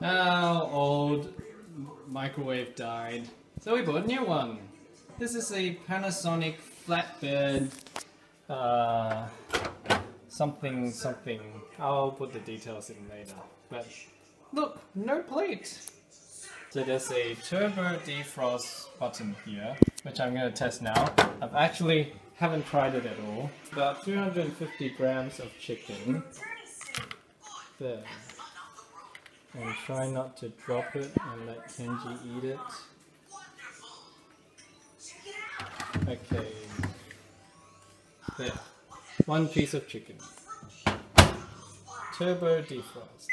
How old microwave died. So we bought a new one. This is a Panasonic flatbed something something. I'll put the details in later. But look, no plate. So there's a turbo defrost button here, which I'm going to test now. I've actually haven't tried it at all. About 250 grams of chicken. There. And try not to drop it and let Kenji eat it. Okay. There. One piece of chicken. Turbo defrost.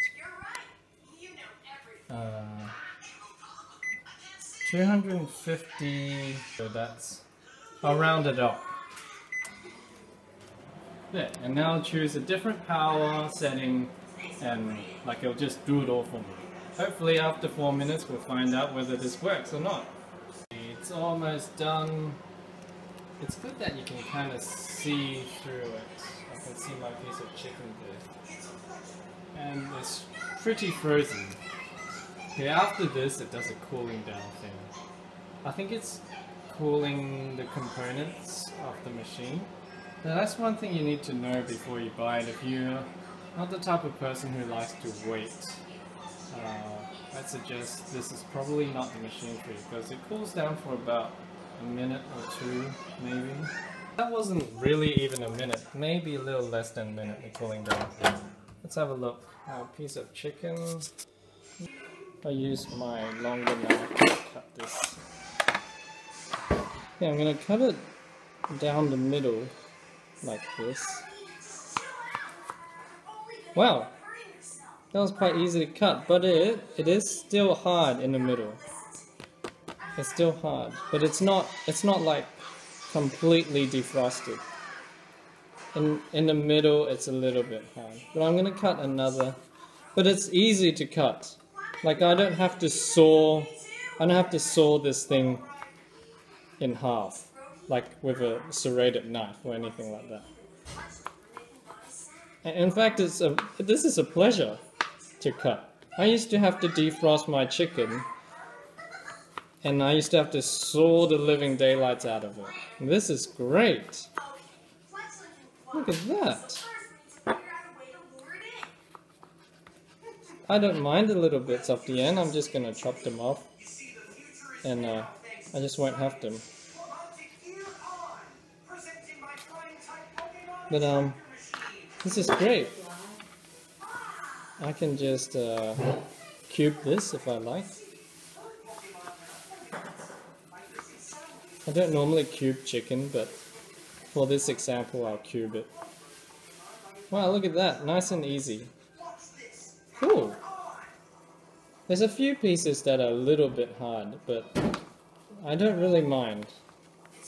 250, so that's, I'll round it up. There, and now choose a different power setting and like it'll just do it all for me. Hopefully after 4 minutes we'll find out whether this works or not. It's almost done. It's good that you can kind of see through it. I can see my piece of chicken there. And it's pretty frozen. Okay, after this it does a cooling down thing. I think it's cooling the components of the machine. Now that's one thing you need to know before you buy it. If you're not the type of person who likes to wait, I'd suggest this is probably not the machine for you, because it cools down for about a minute or two, maybe. That wasn't really even a minute, maybe a little less than a minute, the cooling down thing. Let's have a look. Our piece of chicken. I used my longer knife to cut this. Yeah, I'm gonna cut it down the middle, like this. Wow, that was quite easy to cut, but it is still hard in the middle. It's still hard, but it's not like completely defrosted. In the middle, it's a little bit hard. But I'm gonna cut another. But it's easy to cut. Like I don't have to saw this thing in half, like with a serrated knife or anything like that. And in fact, this is a pleasure to cut. I used to have to defrost my chicken, and I used to have to saw the living daylights out of it. And this is great. Look at that. I don't mind the little bits off the end, I'm just gonna chop them off, and I just won't have them. But this is great. I can just cube this if I like. I don't normally cube chicken, but for this example I'll cube it. Wow, look at that, nice and easy. Cool. There's a few pieces that are a little bit hard, but I don't really mind.